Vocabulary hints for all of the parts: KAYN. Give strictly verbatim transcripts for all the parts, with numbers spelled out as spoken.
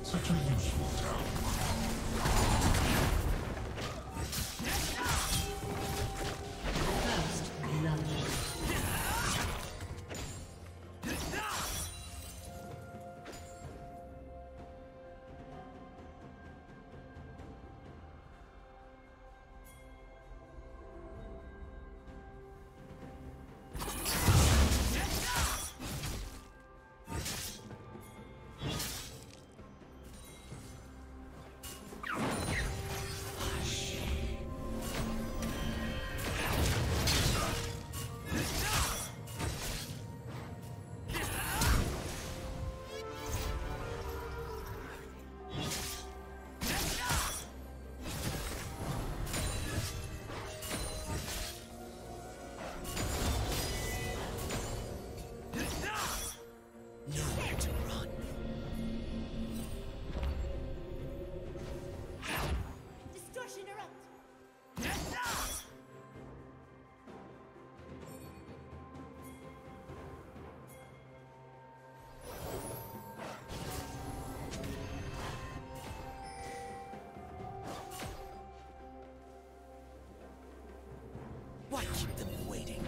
Such a useful town. Why keep them waiting?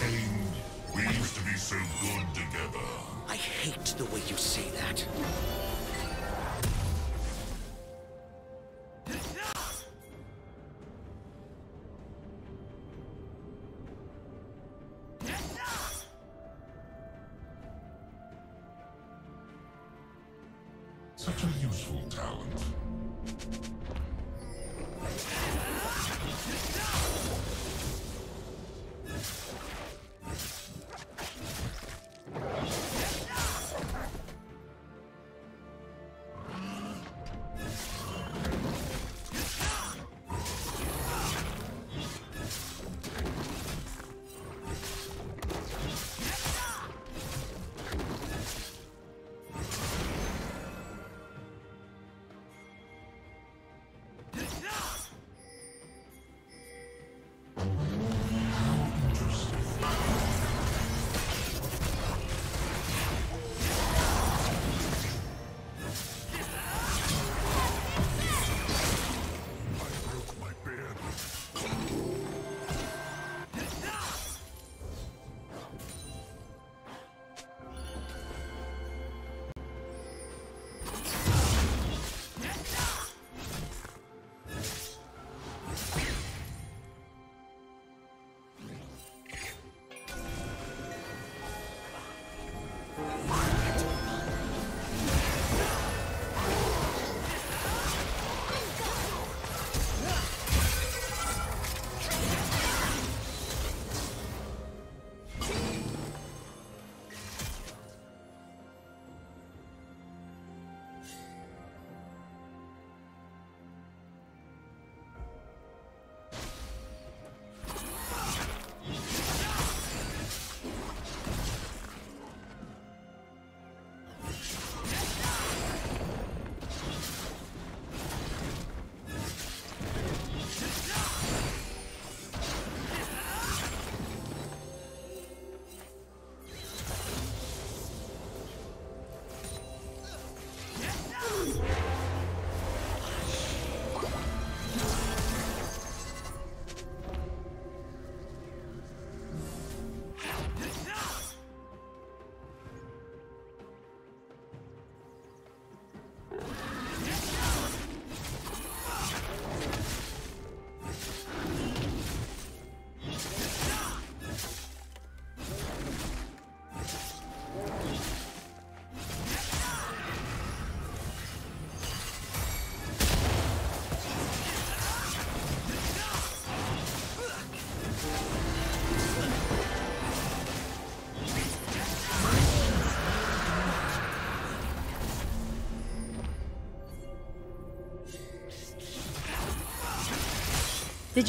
Kane, we used to be so good together. I hate the way you say that. Such a useful talent. Did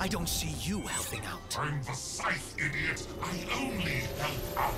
I don't see you helping out. I'm the scythe, idiot. I only help out.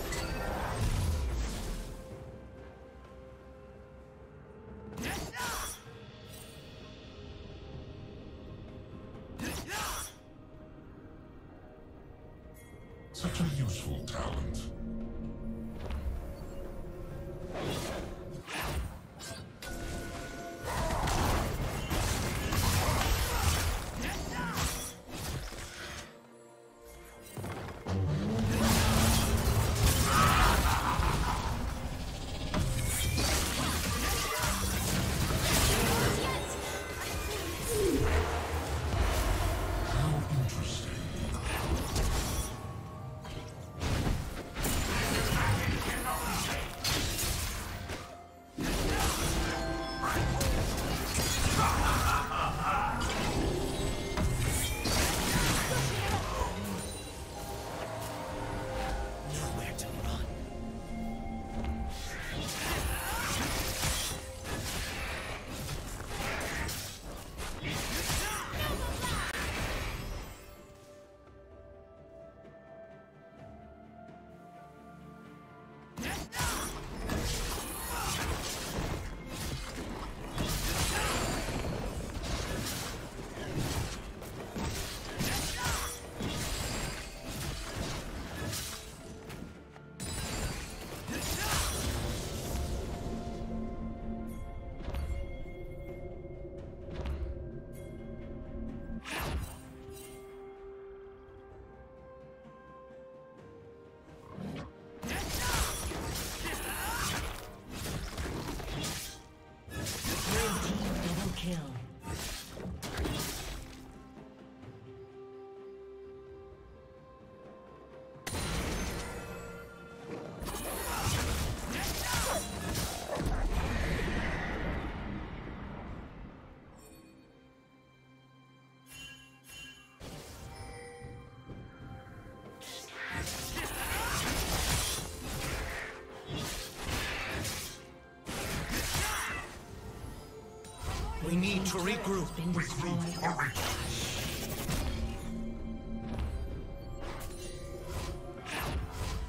We need to regroup. Regroup or regroup.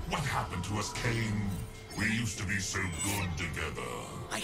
What happened to us, Kayn? We used to be so good together. I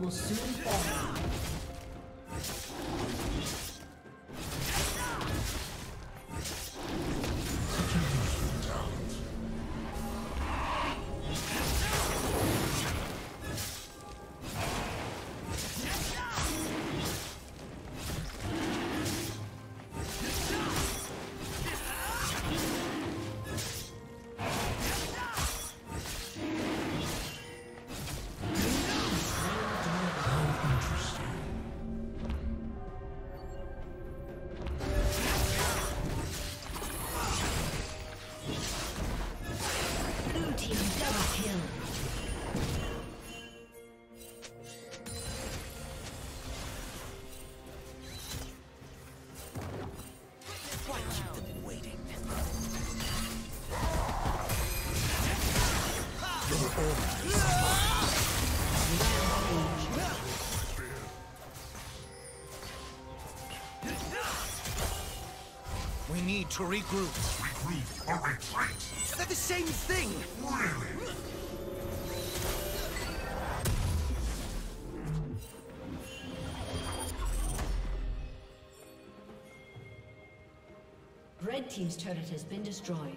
Will soon fall. need to regroup. Regroup or retreat? They're the same thing! Really? Red Team's turret has been destroyed.